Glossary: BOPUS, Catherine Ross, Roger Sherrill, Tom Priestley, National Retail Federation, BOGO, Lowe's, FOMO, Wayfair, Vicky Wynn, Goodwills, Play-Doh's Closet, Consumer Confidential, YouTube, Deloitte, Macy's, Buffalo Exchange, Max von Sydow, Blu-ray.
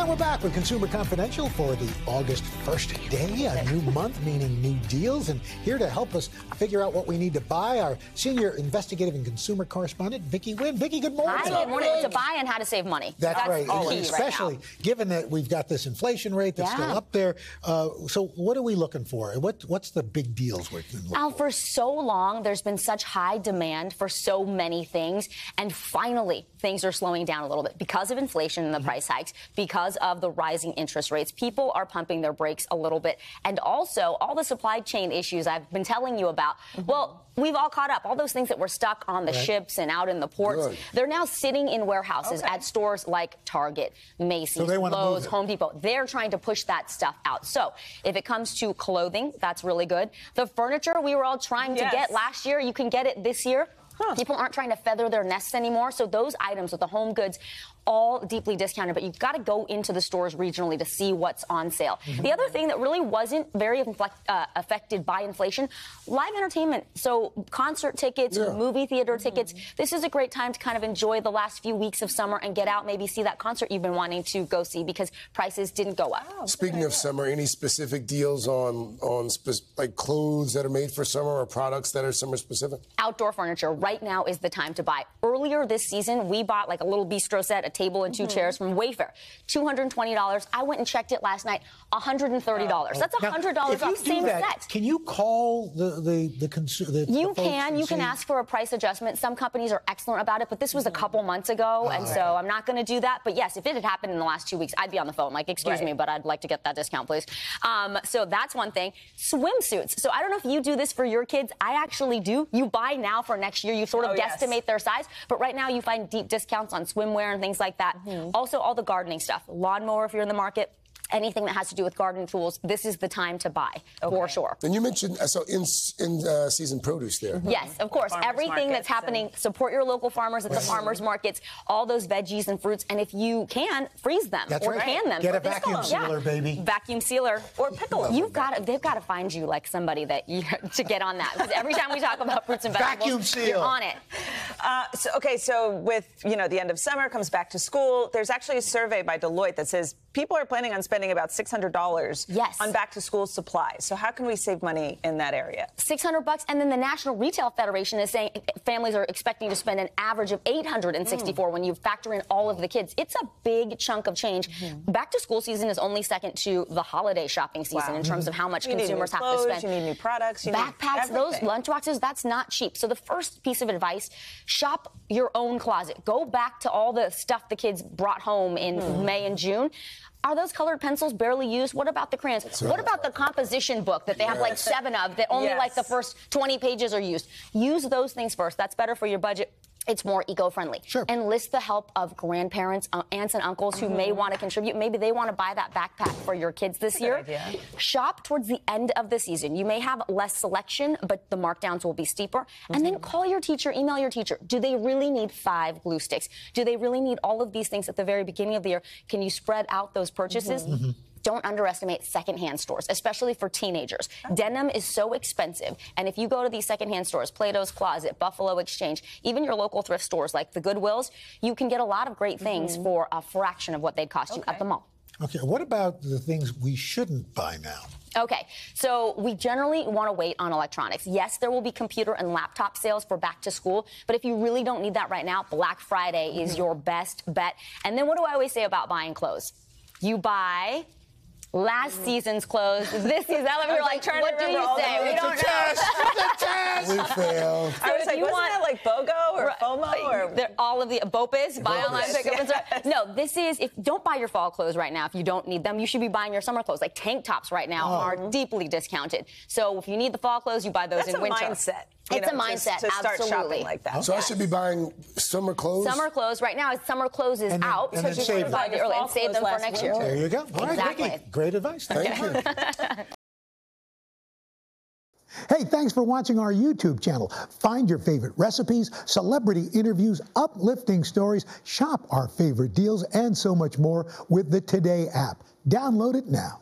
And we're back with Consumer Confidential for the August 1st day, a new month, meaning new deals. And here to help us figure out what we need to buy, our senior investigative and consumer correspondent, Vicky Wynn. Vicky, good morning. Hi, good morning. To buy and how to save money. That's right. All especially right now, given that we've got this inflation rate that's still up there. So what are we looking for? What's the big deals we're looking for? For so long, there's been such high demand for so many things. And finally, things are slowing down a little bit because of inflation and the price hikes, because of the rising interest rates. People are pumping their brakes a little bit. And also, all the supply chain issues I've been telling you about, well, we've all caught up. All those things that were stuck on the ships and out in the ports, they're now sitting in warehouses at stores like Target, Macy's, Lowe's, Home Depot. They're trying to push that stuff out. So if it comes to clothing, that's really good. The furniture we were all trying to get last year, you can get it this year. People aren't trying to feather their nests anymore. So those items with the home goods, all deeply discounted. But you've got to go into the stores regionally to see what's on sale. The other thing that really wasn't very affected by inflation, live entertainment. So concert tickets, movie theater tickets. This is a great time to kind of enjoy the last few weeks of summer and get out, maybe see that concert you've been wanting to go see because prices didn't go up. Speaking of summer, any specific deals on like clothes that are made for summer or products that are summer specific? Outdoor furniture, right? Right now is the time to buy. Earlier this season, we bought like a little bistro set, a table and two chairs from Wayfair. $220. I went and checked it last night. $130. That's $100 off same set. Can you call the folks you can ask for a price adjustment. Some companies are excellent about it, but this was a couple months ago, and so I'm not going to do that. But yes, if it had happened in the last 2 weeks, I'd be on the phone like, excuse me, but I'd like to get that discount, please. So that's one thing. Swimsuits. So I don't know if you do this for your kids. I actually do. You buy now for next year. You sort of guesstimate their size, but right now you find deep discounts on swimwear and things like that. Also, all the gardening stuff, lawnmower if you're in the market, anything that has to do with garden tools, this is the time to buy, for sure. And you mentioned, so in-season produce there. Yes, of course. Everything that's happening, support your local farmers at the farmers markets, all those veggies and fruits, and if you can, freeze them or can them. Get a vacuum sealer, baby. Vacuum sealer. Or pickle them. They've got to find you, like, somebody that you, to get on that. Because every time we talk about fruits and vegetables, vacuum seal. You're on it. So with, the end of summer, comes back to school, there's actually a survey by Deloitte that says people are planning on spending about $600 on back-to-school supplies. So how can we save money in that area? $600, and then the National Retail Federation is saying families are expecting to spend an average of $864 when you factor in all of the kids. It's a big chunk of change. Back-to-school season is only second to the holiday shopping season in terms of how much consumers have to spend. You need new products. You backpacks, need those lunchboxes, that's not cheap. So the first piece of advice, shop your own closet. Go back to all the stuff the kids brought home in May and June. Are those colored pencils barely used? What about the crayons? What about the composition book that they have like 7 of that only like the first 20 pages are used? Use those things first. That's better for your budget. It's more eco-friendly. Enlist the help of grandparents, aunts and uncles who may want to contribute. Maybe they want to buy that backpack for your kids this year. Shop towards the end of the season. You may have less selection, but the markdowns will be steeper. And then call your teacher, email your teacher. Do they really need 5 glue sticks? Do they really need all of these things at the very beginning of the year? Can you spread out those purchases? Don't underestimate secondhand stores, especially for teenagers. Denim is so expensive, and if you go to these secondhand stores, Play-Doh's Closet, Buffalo Exchange, even your local thrift stores like the Goodwills, you can get a lot of great things for a fraction of what they'd cost you at the mall. What about the things we shouldn't buy now? So we generally want to wait on electronics. Yes, there will be computer and laptop sales for back to school, but if you really don't need that right now, Black Friday is your best bet. And then what do I always say about buying clothes? You buy last season's clothes. This season, we're like, what do you say? We don't know. We failed. I was like, wasn't that like BOGO or FOMO or all of the BOPUS, buy online, pick up in store? No, this is, don't buy your fall clothes right now if you don't need them. You should be buying your summer clothes. Like tank tops right now are deeply discounted. So if you need the fall clothes, you buy those in winter. That's a mindset. It's a mindset, to start shopping like that. So I should be buying summer clothes? Summer clothes. Right now, summer clothes is out. So you should buy them early and save them for next year. There you go. All right, Vicky. Great advice. Thank you. Hey, thanks for watching our YouTube channel. Find your favorite recipes, celebrity interviews, uplifting stories, shop our favorite deals, and so much more with the Today app. Download it now.